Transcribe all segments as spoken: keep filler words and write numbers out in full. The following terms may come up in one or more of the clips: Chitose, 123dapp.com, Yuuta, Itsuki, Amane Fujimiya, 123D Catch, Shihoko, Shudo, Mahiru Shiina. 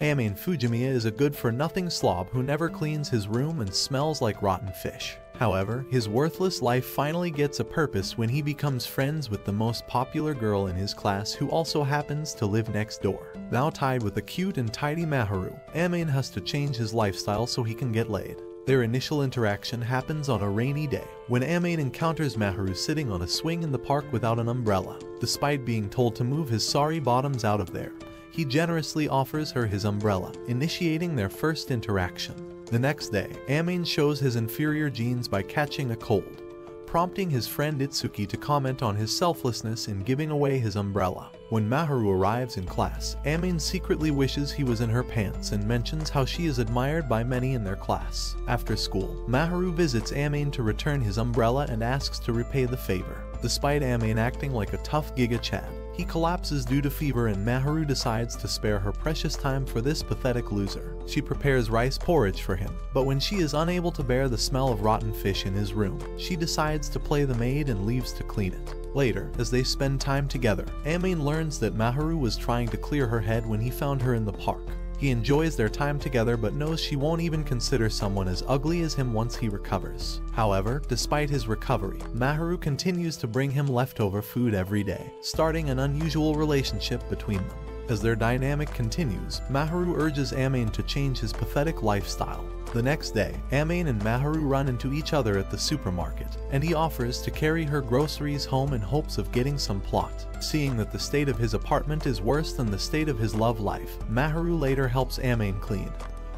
Amane Fujimiya is a good-for-nothing slob who never cleans his room and smells like rotten fish. However, his worthless life finally gets a purpose when he becomes friends with the most popular girl in his class who also happens to live next door. Now tied with a cute and tidy Mahiru, Amane has to change his lifestyle so he can get laid. Their initial interaction happens on a rainy day, when Amane encounters Mahiru sitting on a swing in the park without an umbrella. Despite being told to move his sorry bottoms out of there, he generously offers her his umbrella, initiating their first interaction. The next day, Amane shows his inferior genes by catching a cold, prompting his friend Itsuki to comment on his selflessness in giving away his umbrella. When Mahiru arrives in class, Amane secretly wishes he was in her pants and mentions how she is admired by many in their class. After school, Mahiru visits Amane to return his umbrella and asks to repay the favor. Despite Amane acting like a tough Giga Chad, he collapses due to fever and Mahiru decides to spare her precious time for this pathetic loser. She prepares rice porridge for him, but when she is unable to bear the smell of rotten fish in his room, she decides to play the maid and leaves to clean it. Later, as they spend time together, Amane learns that Mahiru was trying to clear her head when he found her in the park. He enjoys their time together but knows she won't even consider someone as ugly as him once he recovers. However, despite his recovery, Mahiru continues to bring him leftover food every day, starting an unusual relationship between them. As their dynamic continues, Mahiru urges Amane to change his pathetic lifestyle. The next day, Amane and Mahiru run into each other at the supermarket, and he offers to carry her groceries home in hopes of getting some plot. Seeing that the state of his apartment is worse than the state of his love life, Mahiru later helps Amane clean,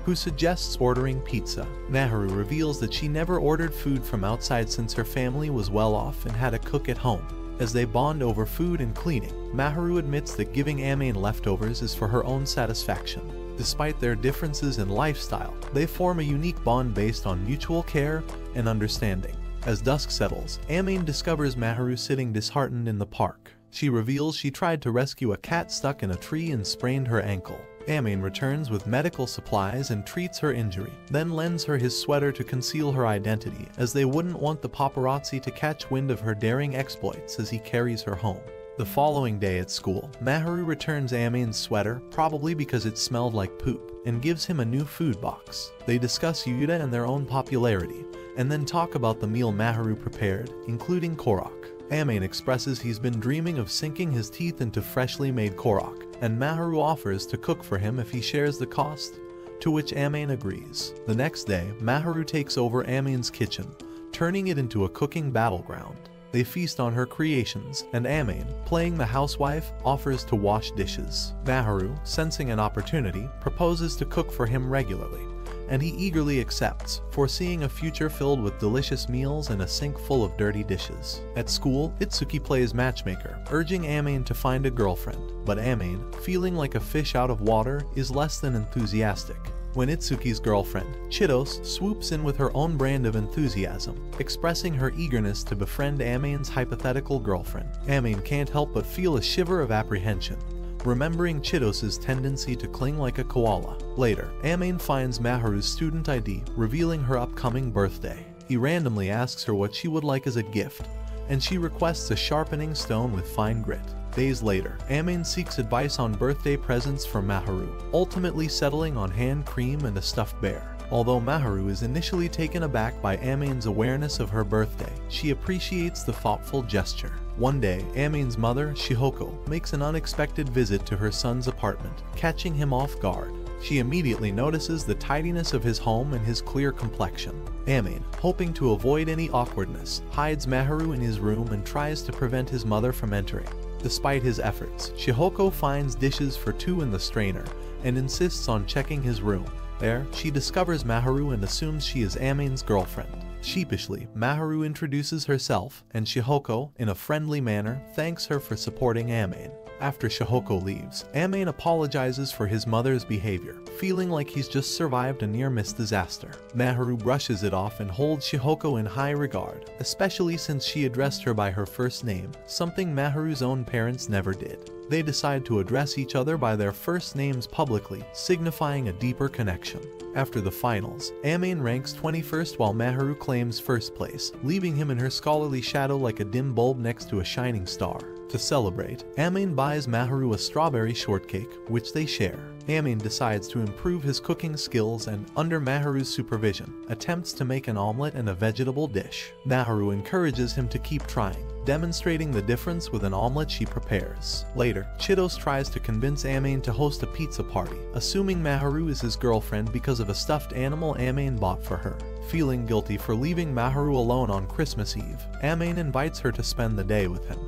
who suggests ordering pizza. Mahiru reveals that she never ordered food from outside since her family was well off and had a cook at home. As they bond over food and cleaning, Mahiru admits that giving Amane leftovers is for her own satisfaction. Despite their differences in lifestyle, they form a unique bond based on mutual care and understanding. As dusk settles, Amane discovers Mahiru sitting disheartened in the park. She reveals she tried to rescue a cat stuck in a tree and sprained her ankle. Amane returns with medical supplies and treats her injury, then lends her his sweater to conceal her identity, as they wouldn't want the paparazzi to catch wind of her daring exploits as he carries her home. The following day at school, Mahiru returns Amane's sweater, probably because it smelled like poop, and gives him a new food box. They discuss Yuuta and their own popularity, and then talk about the meal Mahiru prepared, including Korok. Amane expresses he's been dreaming of sinking his teeth into freshly made Korok, and Mahiru offers to cook for him if he shares the cost, to which Amane agrees. The next day, Mahiru takes over Amane's kitchen, turning it into a cooking battleground. They feast on her creations, and Amane, playing the housewife, offers to wash dishes. Mahiru, sensing an opportunity, proposes to cook for him regularly, and he eagerly accepts, foreseeing a future filled with delicious meals and a sink full of dirty dishes. At school, Itsuki plays matchmaker, urging Amane to find a girlfriend, but Amane, feeling like a fish out of water, is less than enthusiastic. When Itsuki's girlfriend, Chitose, swoops in with her own brand of enthusiasm, expressing her eagerness to befriend Amane's hypothetical girlfriend, Amane can't help but feel a shiver of apprehension, remembering Chitose's tendency to cling like a koala. Later, Amane finds Mahiru's student I D, revealing her upcoming birthday. He randomly asks her what she would like as a gift, and she requests a sharpening stone with fine grit. Days later, Amane seeks advice on birthday presents for Mahiru, ultimately settling on hand cream and a stuffed bear. Although Mahiru is initially taken aback by Amane's awareness of her birthday, she appreciates the thoughtful gesture. One day, Amane's mother, Shihoko, makes an unexpected visit to her son's apartment, catching him off guard. She immediately notices the tidiness of his home and his clear complexion. Amane, hoping to avoid any awkwardness, hides Mahiru in his room and tries to prevent his mother from entering. Despite his efforts, Shihoko finds dishes for two in the strainer and insists on checking his room. There, she discovers Mahiru and assumes she is Amane's girlfriend. Sheepishly, Mahiru introduces herself, and Shihoko, in a friendly manner, thanks her for supporting Amane. After Shihoko leaves, Amane apologizes for his mother's behavior, feeling like he's just survived a near-miss disaster. Mahiru brushes it off and holds Shihoko in high regard, especially since she addressed her by her first name, something Mahiru's own parents never did. They decide to address each other by their first names publicly, signifying a deeper connection. After the finals, Amane ranks twenty-first while Mahiru claims first place, leaving him in her scholarly shadow like a dim bulb next to a shining star. To celebrate, Amane buys Mahiru a strawberry shortcake, which they share. Amane decides to improve his cooking skills and, under Mahiru's supervision, attempts to make an omelette and a vegetable dish. Mahiru encourages him to keep trying, demonstrating the difference with an omelette she prepares. Later, Chitose tries to convince Amane to host a pizza party, assuming Mahiru is his girlfriend because of a stuffed animal Amane bought for her. Feeling guilty for leaving Mahiru alone on Christmas Eve, Amane invites her to spend the day with him,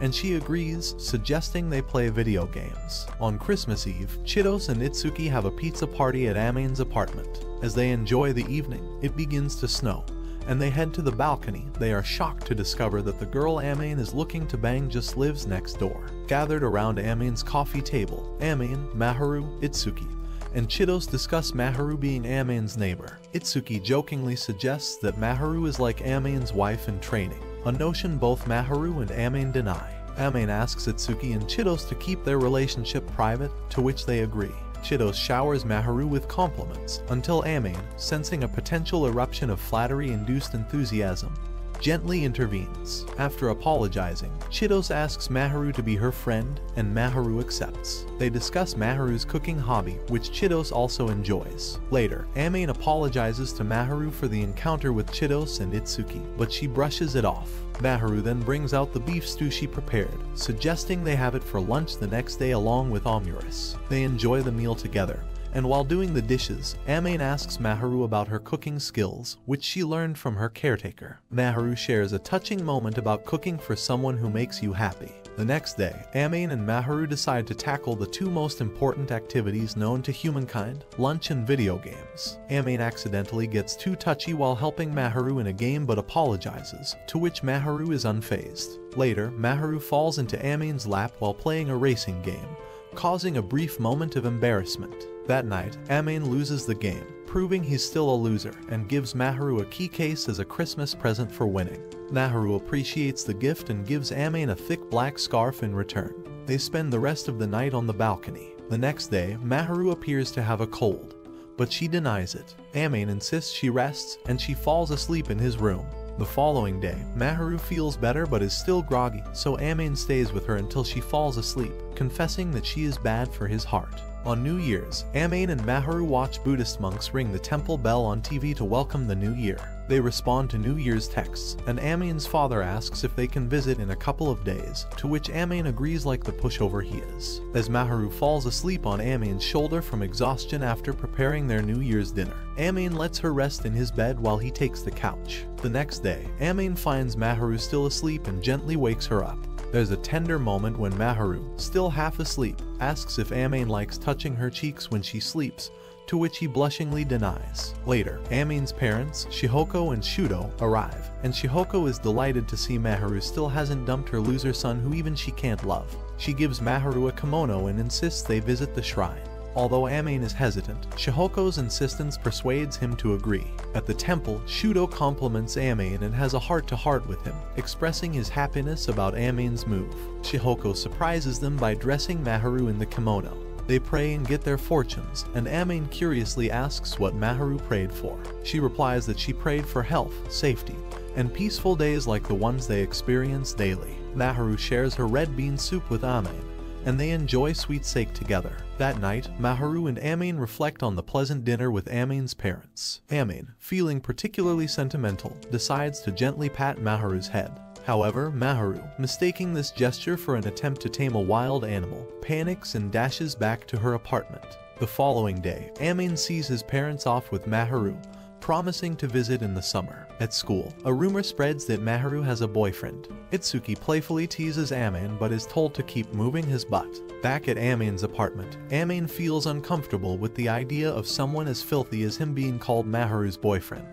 and she agrees, suggesting they play video games. On Christmas Eve, Chitose and Itsuki have a pizza party at Amane's apartment. As they enjoy the evening, it begins to snow, and they head to the balcony. They are shocked to discover that the girl Amane is looking to bang just lives next door. Gathered around Amane's coffee table, Amane, Mahiru, Itsuki, and Chitose discuss Mahiru being Amane's neighbor. Itsuki jokingly suggests that Mahiru is like Amane's wife in training, a notion both Mahiru and Amane deny. Amane asks Itsuki and Chitose to keep their relationship private, to which they agree. Chitose showers Mahiru with compliments, until Amane, sensing a potential eruption of flattery-induced enthusiasm, gently intervenes. After apologizing, Chitose asks Mahiru to be her friend, and Mahiru accepts. They discuss Mahiru's cooking hobby, which Chitose also enjoys. Later, Amane apologizes to Mahiru for the encounter with Chitose and Itsuki, but she brushes it off. Mahiru then brings out the beef stew she prepared, suggesting they have it for lunch the next day along with omurice. They enjoy the meal together, and while doing the dishes, Amane asks Mahiru about her cooking skills, which she learned from her caretaker. Mahiru shares a touching moment about cooking for someone who makes you happy. The next day, Amane and Mahiru decide to tackle the two most important activities known to humankind, lunch and video games. Amane accidentally gets too touchy while helping Mahiru in a game but apologizes, to which Mahiru is unfazed. Later, Mahiru falls into Amane's lap while playing a racing game, causing a brief moment of embarrassment. That night, Amane loses the game, proving he's still a loser, and gives Mahiru a key case as a Christmas present for winning. Mahiru appreciates the gift and gives Amane a thick black scarf in return. They spend the rest of the night on the balcony. The next day, Mahiru appears to have a cold, but she denies it. Amane insists she rests, and she falls asleep in his room. The following day, Mahiru feels better but is still groggy, so Amane stays with her until she falls asleep, confessing that she is bad for his heart. On New Year's, Amane and Mahiru watch Buddhist monks ring the temple bell on T V to welcome the new year. They respond to New Year's texts, and Amane's father asks if they can visit in a couple of days, to which Amane agrees like the pushover he is. As Mahiru falls asleep on Amane's shoulder from exhaustion after preparing their New Year's dinner, Amane lets her rest in his bed while he takes the couch. The next day, Amane finds Mahiru still asleep and gently wakes her up. There's a tender moment when Mahiru, still half asleep, asks if Amane likes touching her cheeks when she sleeps, to which he blushingly denies. Later, Amane's parents, Shihoko and Shudo, arrive, and Shihoko is delighted to see Mahiru still hasn't dumped her loser son who even she can't love. She gives Mahiru a kimono and insists they visit the shrine. Although Amane is hesitant, Shihoko's insistence persuades him to agree. At the temple, Shudo compliments Amane and has a heart-to-heart with him, expressing his happiness about Amane's move. Shihoko surprises them by dressing Mahiru in the kimono. They pray and get their fortunes, and Amane curiously asks what Mahiru prayed for. She replies that she prayed for health, safety, and peaceful days like the ones they experience daily. Mahiru shares her red bean soup with Amane, and they enjoy sweet sake together. That night, Mahiru and Amane reflect on the pleasant dinner with Amane's parents. Amane, feeling particularly sentimental, decides to gently pat Mahiru's head. However, Mahiru, mistaking this gesture for an attempt to tame a wild animal, panics and dashes back to her apartment. The following day, Amane sees his parents off with Mahiru, promising to visit in the summer. At school, a rumor spreads that Mahiru has a boyfriend. Itsuki playfully teases Amane but is told to keep moving his butt. Back at Amane's apartment, Amane feels uncomfortable with the idea of someone as filthy as him being called Mahiru's boyfriend.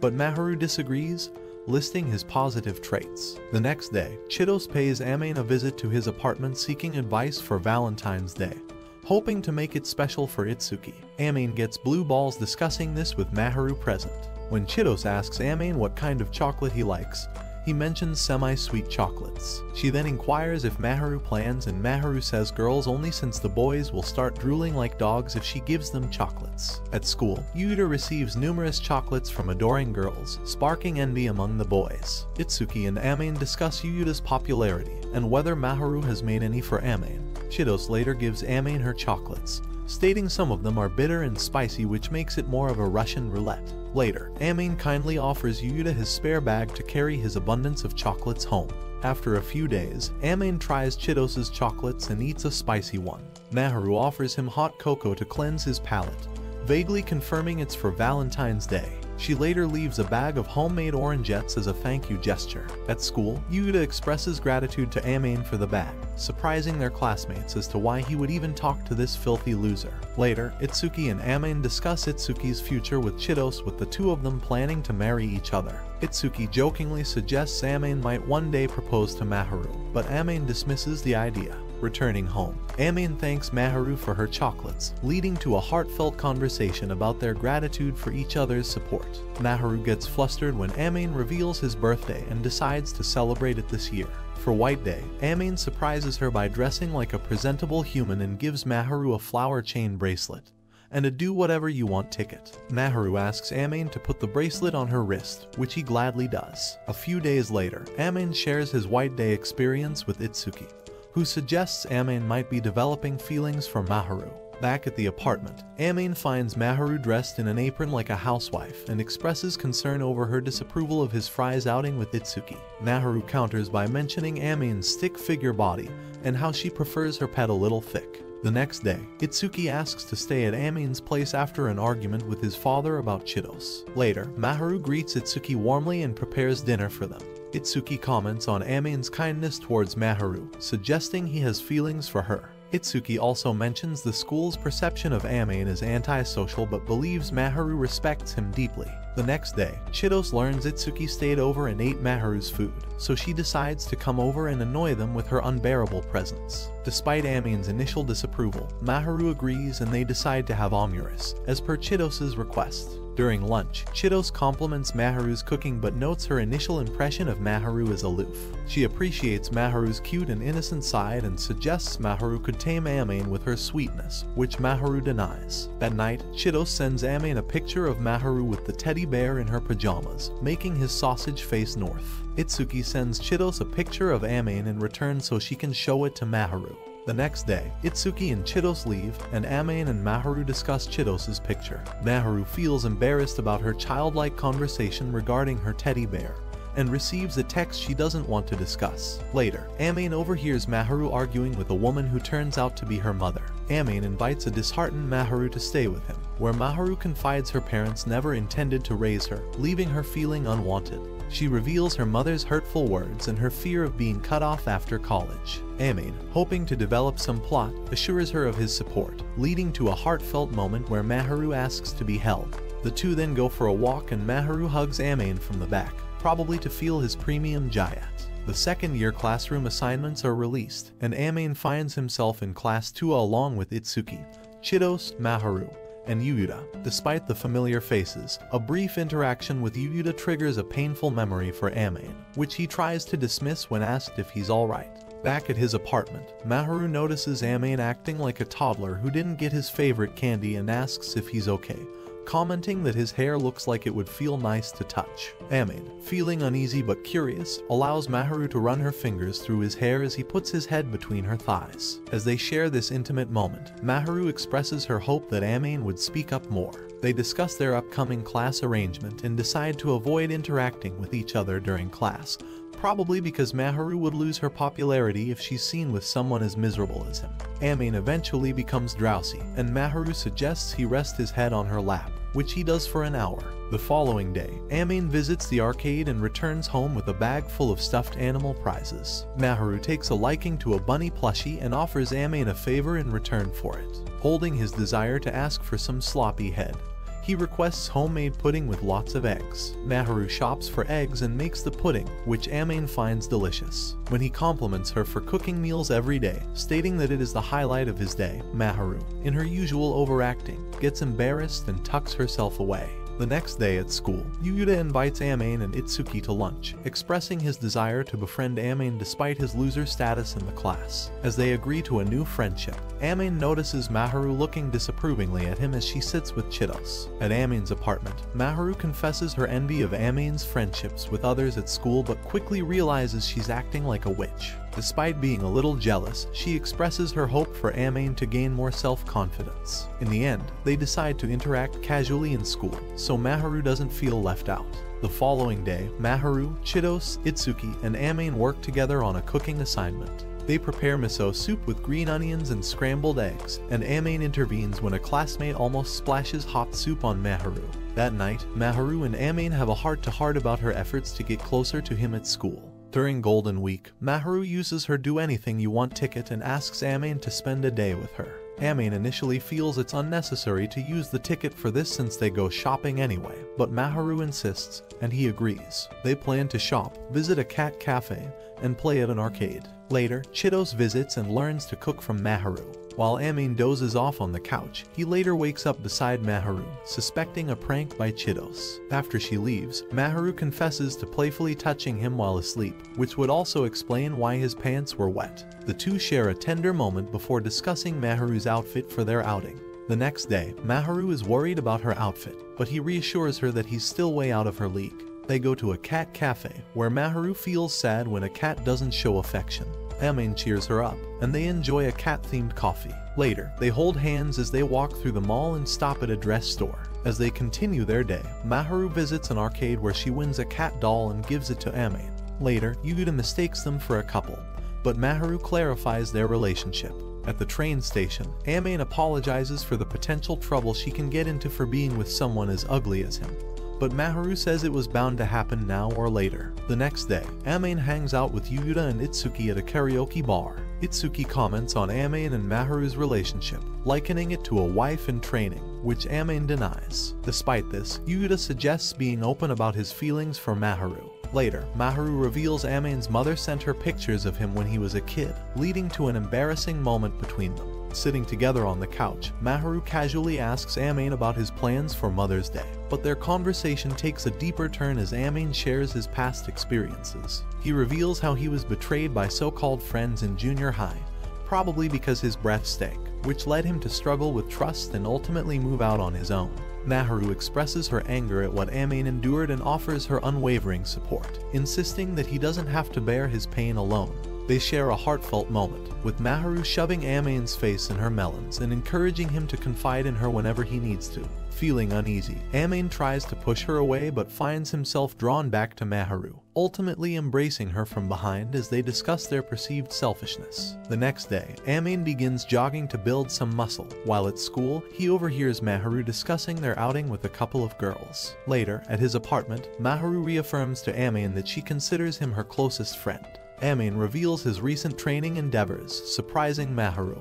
But Mahiru disagrees, listing his positive traits. The next day, Chitose pays Amane a visit to his apartment seeking advice for Valentine's Day, hoping to make it special for Itsuki. Amane gets blue balls discussing this with Mahiru present. When Chitose asks Amane what kind of chocolate he likes, He mentions semi-sweet chocolates. She then inquires if Mahiru plans, and Mahiru says girls only, since the boys will start drooling like dogs if she gives them chocolates. At school, Yuuta receives numerous chocolates from adoring girls, sparking envy among the boys. Itsuki and Amane discuss Yuuta's popularity and whether Mahiru has made any for Amane. Chitose later gives Amane her chocolates, stating some of them are bitter and spicy, which makes it more of a Russian roulette. Later, Amane kindly offers Yuuta his spare bag to carry his abundance of chocolates home. After a few days, Amane tries Chitose's chocolates and eats a spicy one. Mahiru offers him hot cocoa to cleanse his palate, vaguely confirming it's for Valentine's Day. She later leaves a bag of homemade orangettes as a thank you gesture. At school, Yuuta expresses gratitude to Amane for the bag, surprising their classmates as to why he would even talk to this filthy loser. Later, Itsuki and Amane discuss Itsuki's future with Chitose, with the two of them planning to marry each other. Itsuki jokingly suggests Amane might one day propose to Mahiru, but Amane dismisses the idea. Returning home, Amane thanks Mahiru for her chocolates, leading to a heartfelt conversation about their gratitude for each other's support. Mahiru gets flustered when Amane reveals his birthday and decides to celebrate it this year. For White Day, Amane surprises her by dressing like a presentable human and gives Mahiru a flower chain bracelet and a do-whatever-you-want ticket. Mahiru asks Amane to put the bracelet on her wrist, which he gladly does. A few days later, Amane shares his White Day experience with Itsuki, who suggests Amane might be developing feelings for Mahiru. Back at the apartment, Amane finds Mahiru dressed in an apron like a housewife and expresses concern over her disapproval of his fries outing with Itsuki. Mahiru counters by mentioning Amane's stick figure body and how she prefers her pet a little thick. The next day, Itsuki asks to stay at Amane's place after an argument with his father about Chitose. Later, Mahiru greets Itsuki warmly and prepares dinner for them. Itsuki comments on Amane's kindness towards Mahiru, suggesting he has feelings for her. Itsuki also mentions the school's perception of Amane as antisocial, but believes Mahiru respects him deeply. The next day, Chitose learns Itsuki stayed over and ate Mahiru's food, so she decides to come over and annoy them with her unbearable presence. Despite Amane's initial disapproval, Mahiru agrees and they decide to have omurus, as per Chitose's request. During lunch, Chitose compliments Mahiru's cooking but notes her initial impression of Mahiru as aloof. She appreciates Mahiru's cute and innocent side and suggests Mahiru could tame Amane with her sweetness, which Mahiru denies. That night, Chitose sends Amane a picture of Mahiru with the teddy bear in her pajamas, making his sausage face north. Itsuki sends Chitose a picture of Amane in return so she can show it to Mahiru. The next day, Itsuki and Chitose leave, and Amane and Mahiru discuss Chitose's picture. Mahiru feels embarrassed about her childlike conversation regarding her teddy bear, and receives a text she doesn't want to discuss. Later, Amane overhears Mahiru arguing with a woman who turns out to be her mother. Amane invites a disheartened Mahiru to stay with him, where Mahiru confides her parents never intended to raise her, leaving her feeling unwanted. She reveals her mother's hurtful words and her fear of being cut off after college. Amane, hoping to develop some plot, assures her of his support, leading to a heartfelt moment where Mahiru asks to be held. The two then go for a walk and Mahiru hugs Amane from the back, probably to feel his premium jayat. The second-year classroom assignments are released, and Amane finds himself in Class two along with Itsuki, Chitose, Mahiru, and Yuuta. Despite the familiar faces, a brief interaction with Yuuta triggers a painful memory for Amane, which he tries to dismiss when asked if he's alright. Back at his apartment, Mahiru notices Amane acting like a toddler who didn't get his favorite candy and asks if he's okay, commenting that his hair looks like it would feel nice to touch. Amane, feeling uneasy but curious, allows Mahiru to run her fingers through his hair as he puts his head between her thighs. As they share this intimate moment, Mahiru expresses her hope that Amane would speak up more. They discuss their upcoming class arrangement and decide to avoid interacting with each other during class, probably because Mahiru would lose her popularity if she's seen with someone as miserable as him. Amane eventually becomes drowsy, and Mahiru suggests he rest his head on her lap, which he does for an hour. The following day, Amane visits the arcade and returns home with a bag full of stuffed animal prizes. Mahiru takes a liking to a bunny plushie and offers Amane a favor in return for it. Holding his desire to ask for some sloppy head, he requests homemade pudding with lots of eggs. Mahiru shops for eggs and makes the pudding, which Amane finds delicious. When he compliments her for cooking meals every day, stating that it is the highlight of his day, Mahiru, in her usual overacting, gets embarrassed and tucks herself away. The next day at school, Yuuta invites Amane and Itsuki to lunch, expressing his desire to befriend Amane despite his loser status in the class. As they agree to a new friendship, Amane notices Mahiru looking disapprovingly at him as she sits with Chitose. At Amane's apartment, Mahiru confesses her envy of Amane's friendships with others at school but quickly realizes she's acting like a witch. Despite being a little jealous, she expresses her hope for Amane to gain more self-confidence. In the end, they decide to interact casually in school, so Mahiru doesn't feel left out. The following day, Mahiru, Chitose, Itsuki, and Amane work together on a cooking assignment. They prepare miso soup with green onions and scrambled eggs, and Amane intervenes when a classmate almost splashes hot soup on Mahiru. That night, Mahiru and Amane have a heart-to-heart about her efforts to get closer to him at school. During Golden Week, Mahiru uses her do-anything-you-want ticket and asks Amane to spend a day with her. Amane initially feels it's unnecessary to use the ticket for this since they go shopping anyway, but Mahiru insists, and he agrees. They plan to shop, visit a cat cafe, and play at an arcade. Later, Chitose visits and learns to cook from Mahiru. While Amane dozes off on the couch, he later wakes up beside Mahiru, suspecting a prank by Chitose. After she leaves, Mahiru confesses to playfully touching him while asleep, which would also explain why his pants were wet. The two share a tender moment before discussing Mahiru's outfit for their outing. The next day, Mahiru is worried about her outfit, but he reassures her that he's still way out of her league. They go to a cat cafe, where Mahiru feels sad when a cat doesn't show affection. Amane cheers her up, and they enjoy a cat-themed coffee. Later, they hold hands as they walk through the mall and stop at a dress store. As they continue their day, Mahiru visits an arcade where she wins a cat doll and gives it to Amane. Later, Yuuta mistakes them for a couple, but Mahiru clarifies their relationship. At the train station, Amane apologizes for the potential trouble she can get into for being with someone as ugly as him. But Mahiru says it was bound to happen now or later. The next day, Amane hangs out with Yuuta and Itsuki at a karaoke bar. Itsuki comments on Amane and Mahiru's relationship, likening it to a wife in training, which Amane denies. Despite this, Yuuta suggests being open about his feelings for Mahiru. Later, Mahiru reveals Amane's mother sent her pictures of him when he was a kid, leading to an embarrassing moment between them. Sitting together on the couch, Mahiru casually asks Amane about his plans for Mother's Day. But their conversation takes a deeper turn as Amane shares his past experiences. He reveals how he was betrayed by so-called friends in junior high, probably because his breath stank, which led him to struggle with trust and ultimately move out on his own. Mahiru expresses her anger at what Amane endured and offers her unwavering support, insisting that he doesn't have to bear his pain alone. They share a heartfelt moment, with Mahiru shoving Amane's face in her melons and encouraging him to confide in her whenever he needs to. Feeling uneasy, Amane tries to push her away but finds himself drawn back to Mahiru, ultimately embracing her from behind as they discuss their perceived selfishness. The next day, Amane begins jogging to build some muscle. While at school, he overhears Mahiru discussing their outing with a couple of girls. Later, at his apartment, Mahiru reaffirms to Amane that she considers him her closest friend. Amane reveals his recent training endeavors, surprising Mahiru,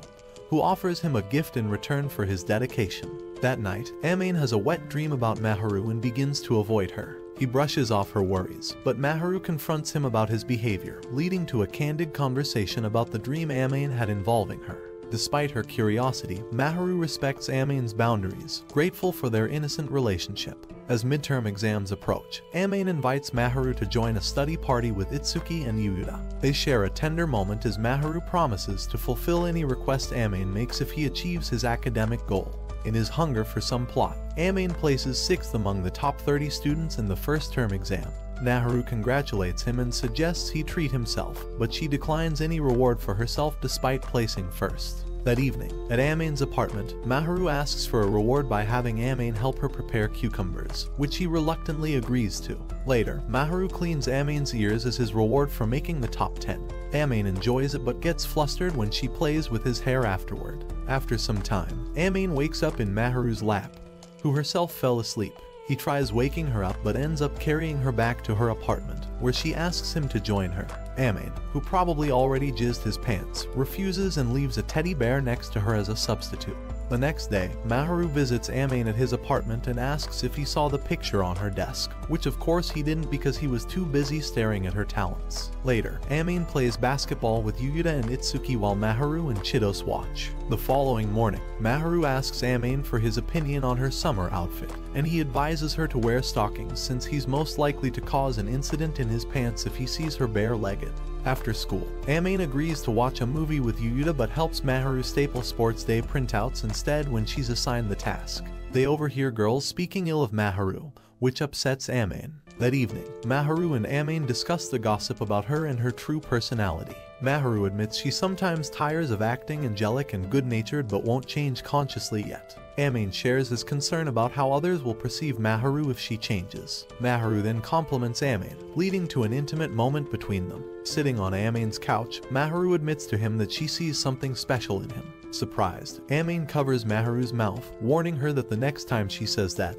who offers him a gift in return for his dedication. That night, Amane has a wet dream about Mahiru and begins to avoid her. He brushes off her worries, but Mahiru confronts him about his behavior, leading to a candid conversation about the dream Amane had involving her. Despite her curiosity, Mahiru respects Amane's boundaries, grateful for their innocent relationship. As midterm exams approach, Amane invites Mahiru to join a study party with Itsuki and Yuuta. They share a tender moment as Mahiru promises to fulfill any request Amane makes if he achieves his academic goal. In his hunger for some plot, Amane places sixth among the top thirty students in the first term exam. Mahiru congratulates him and suggests he treat himself, but she declines any reward for herself despite placing first. That evening, at Amane's apartment, Mahiru asks for a reward by having Amane help her prepare cucumbers, which he reluctantly agrees to. Later, Mahiru cleans Amane's ears as his reward for making the top ten. Amane enjoys it but gets flustered when she plays with his hair afterward. After some time, Amane wakes up in Mahiru's lap, who herself fell asleep. He tries waking her up but ends up carrying her back to her apartment, where she asks him to join her. Amane, who probably already jizzed his pants, refuses and leaves a teddy bear next to her as a substitute. The next day, Mahiru visits Amane at his apartment and asks if he saw the picture on her desk, which of course he didn't because he was too busy staring at her talents. Later, Amane plays basketball with Yuuta and Itsuki while Mahiru and Chitose watch. The following morning, Mahiru asks Amane for his opinion on her summer outfit, and he advises her to wear stockings since he's most likely to cause an incident in his pants if he sees her bare-legged. After school, Amane agrees to watch a movie with Yuuta but helps Mahiru staple sports day printouts instead when she's assigned the task. They overhear girls speaking ill of Mahiru, which upsets Amane. That evening, Mahiru and Amane discuss the gossip about her and her true personality. Mahiru admits she sometimes tires of acting angelic and good-natured but won't change consciously yet. Amane shares his concern about how others will perceive Mahiru if she changes. Mahiru then compliments Amane, leading to an intimate moment between them. Sitting on Amane's couch, Mahiru admits to him that she sees something special in him. Surprised, Amane covers Mahiru's mouth, warning her that the next time she says that,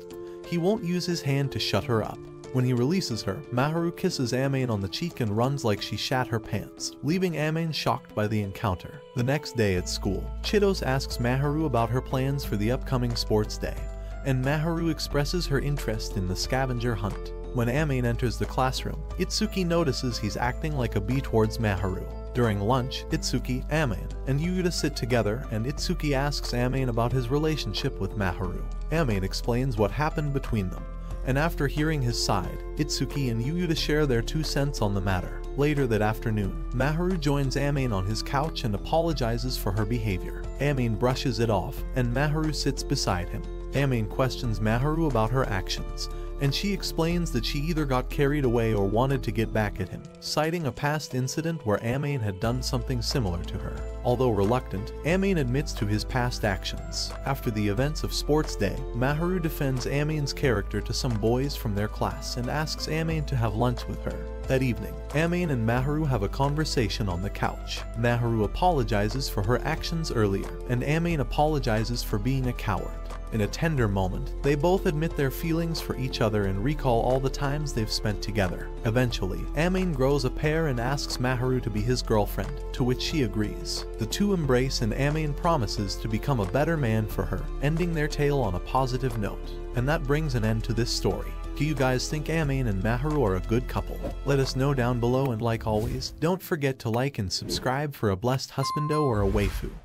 he won't use his hand to shut her up. When he releases her, Mahiru kisses Amane on the cheek and runs like she shat her pants, leaving Amane shocked by the encounter. The next day at school, Chitose asks Mahiru about her plans for the upcoming sports day, and Mahiru expresses her interest in the scavenger hunt. When Amane enters the classroom, Itsuki notices he's acting like a bee towards Mahiru. During lunch, Itsuki, Amane, and Yuuta sit together, and Itsuki asks Amane about his relationship with Mahiru. Amane explains what happened between them, and after hearing his side, Itsuki and Yuuta share their two cents on the matter. Later that afternoon, Mahiru joins Amane on his couch and apologizes for her behavior. Amane brushes it off, and Mahiru sits beside him. Amane questions Mahiru about her actions, and she explains that she either got carried away or wanted to get back at him, citing a past incident where Amane had done something similar to her. Although reluctant, Amane admits to his past actions. After the events of sports day, Mahiru defends Amane's character to some boys from their class and asks Amane to have lunch with her. That evening, Amane and Mahiru have a conversation on the couch. Mahiru apologizes for her actions earlier, and Amane apologizes for being a coward. In a tender moment, they both admit their feelings for each other and recall all the times they've spent together. Eventually, Amane grows a pair and asks Mahiru to be his girlfriend, to which she agrees. The two embrace and Amane promises to become a better man for her, ending their tale on a positive note. And that brings an end to this story. Do you guys think Amane and Mahiru are a good couple? Let us know down below, and like always, don't forget to like and subscribe for a blessed husbando or a waifu.